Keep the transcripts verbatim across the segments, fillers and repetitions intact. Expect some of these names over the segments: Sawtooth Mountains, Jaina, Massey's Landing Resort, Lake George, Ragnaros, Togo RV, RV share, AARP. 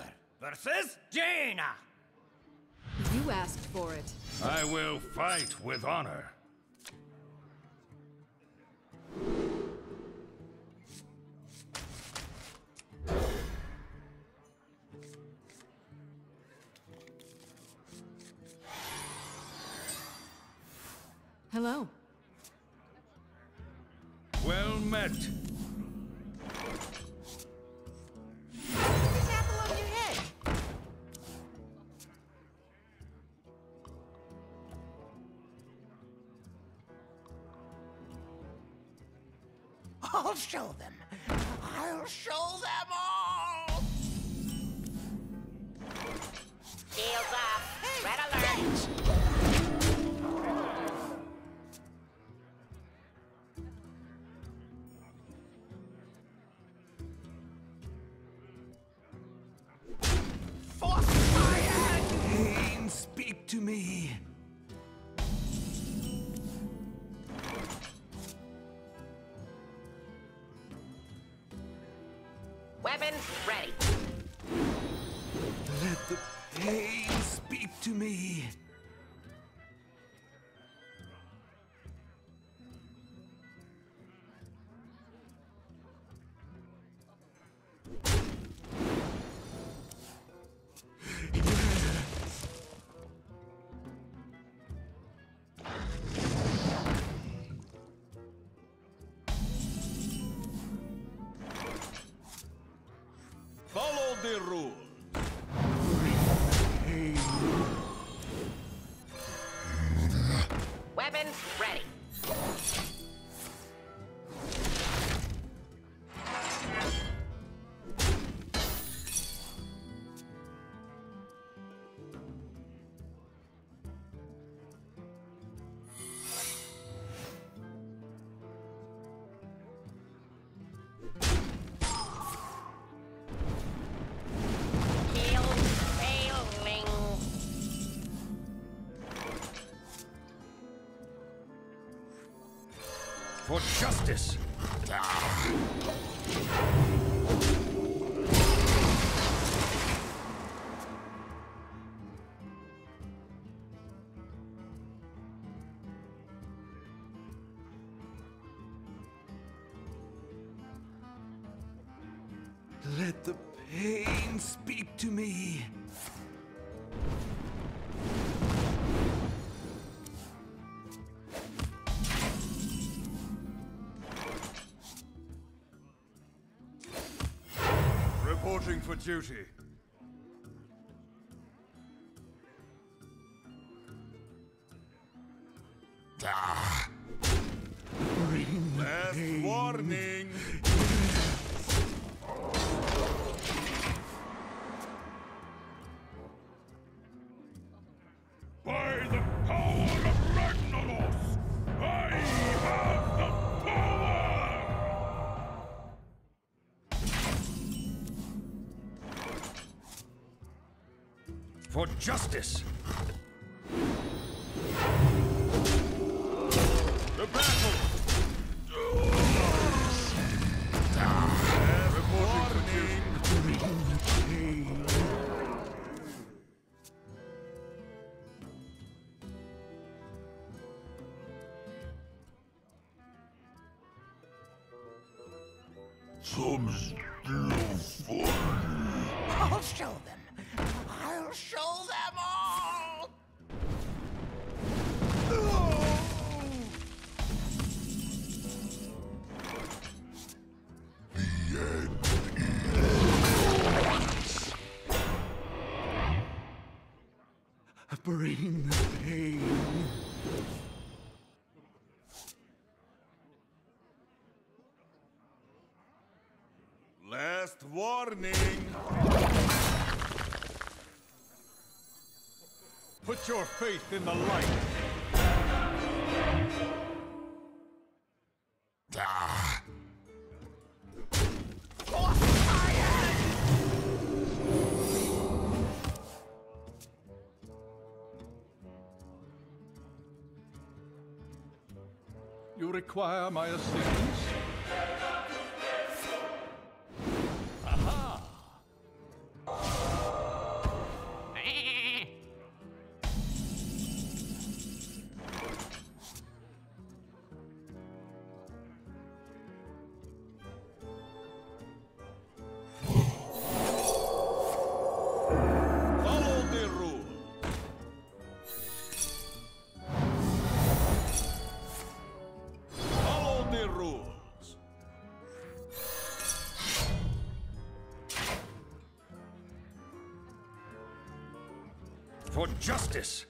Master versus Jaina. You asked for it. I will fight with honor. Hello. Well met. Put this apple on your head. I'll show them. I'll show them all. Shields up. Red alert. To me. Weapons ready. Let the pain speak to me. The rule. Weapons ready. For justice. Let the pain speak to me. Reporting for duty. Ah. Last warning. By the power of Ragnaros, I have the power. For justice. The battle. Some still I'll show them. I'll show them all. Oh. The end is. Bring the pain. Last warning. Put your faith in the light. Ah. You require my assistance? Aha! for justice!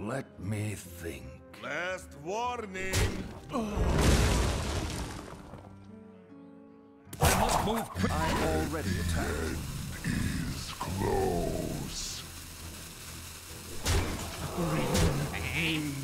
Let me think. Last warning! I must move quick. I'm already attacked. The end is close. Aim.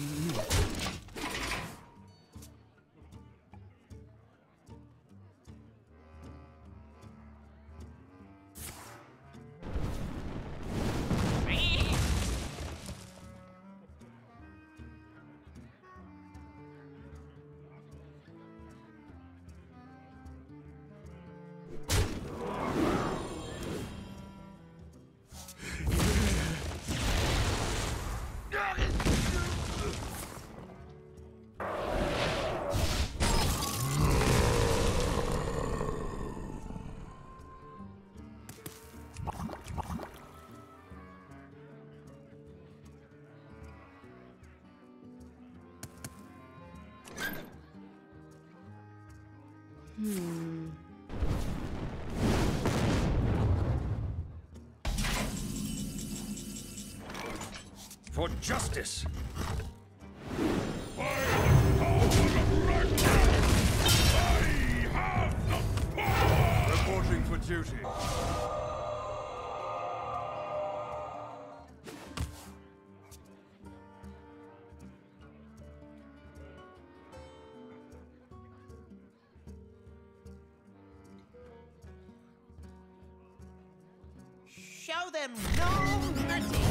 Hmm. For justice. Reporting for duty. Show them no mercy!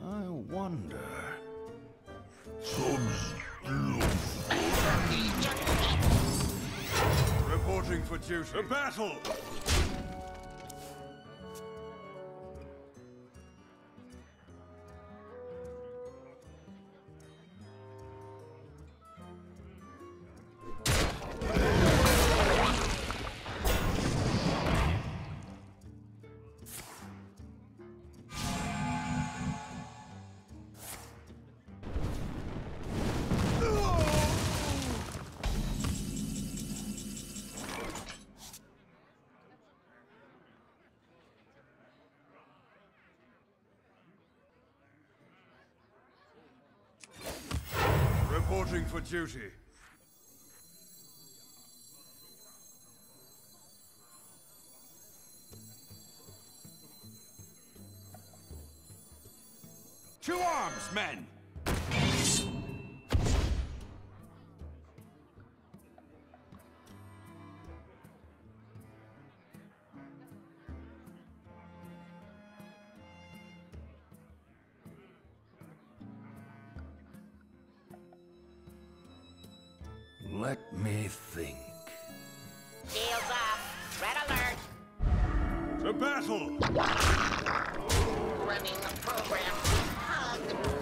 I wonder... Reporting for duty. A battle! Reporting for duty. To arms, men! Let me think. Shields up! Red alert! To battle! Running the program. Hug!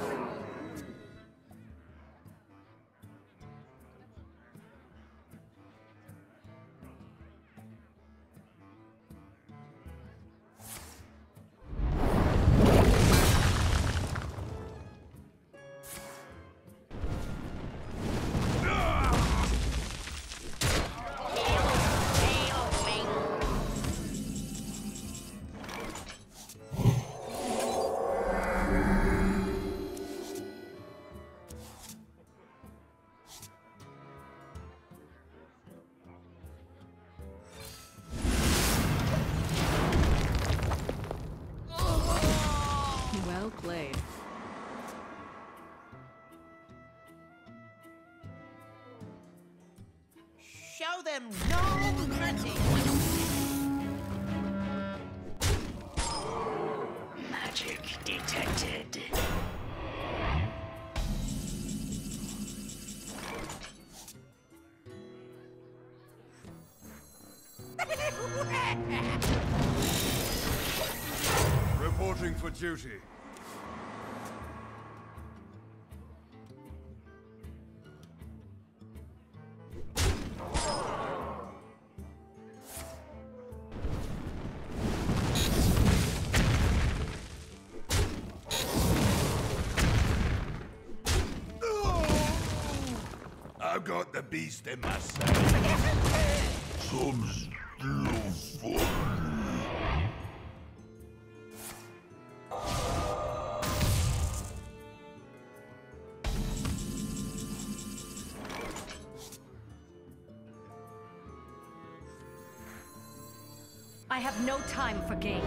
Played. Show them no mercy. Magic detected. Reporting for duty. I've got the beast in my sight. Some slow fun. I have no time for games.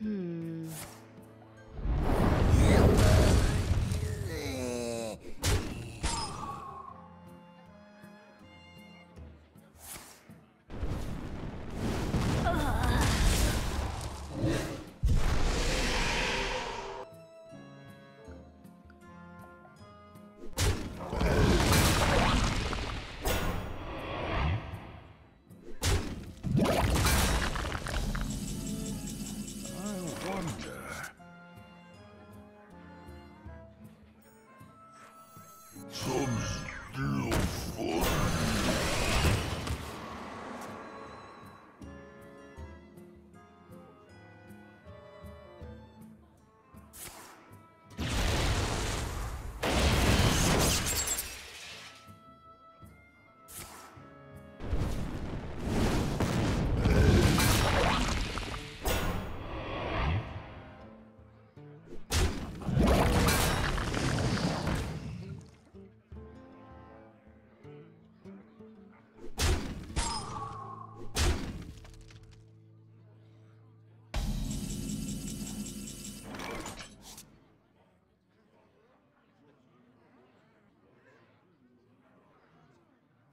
Hmm.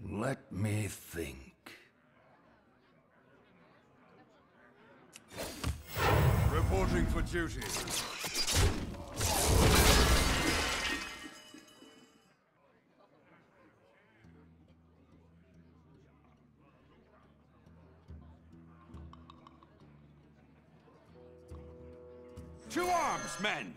Let me think. Reporting for duty. To arms, men!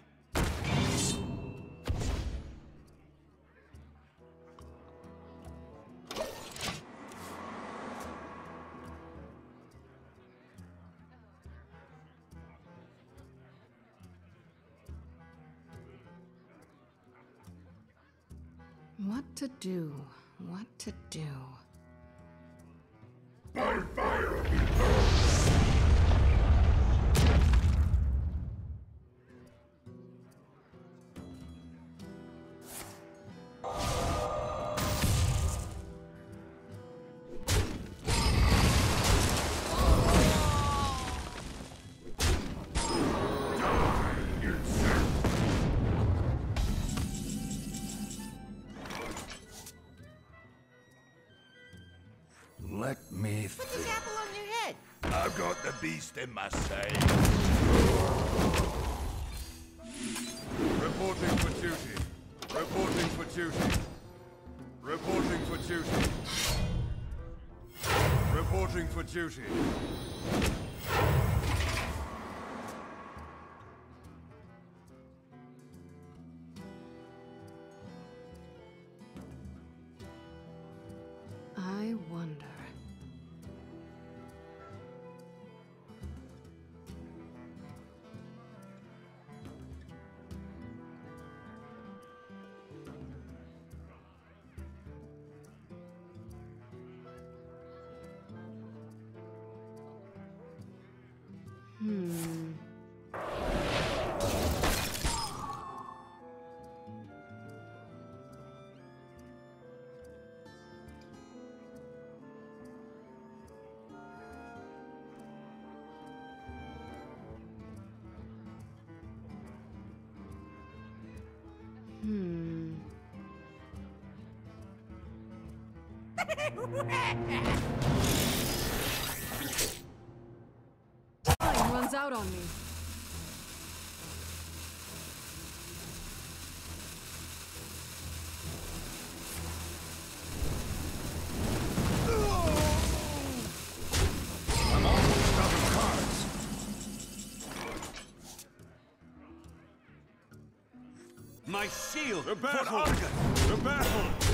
What to do? What to do? By fire be Let me think. Put this apple on your head. I've got the beast in my sight. Reporting for duty. Reporting for duty. Reporting for duty. Reporting for duty. I wonder. Hmm. Hmm. Time runs out on me. My shield! They're baffled! They're baffled!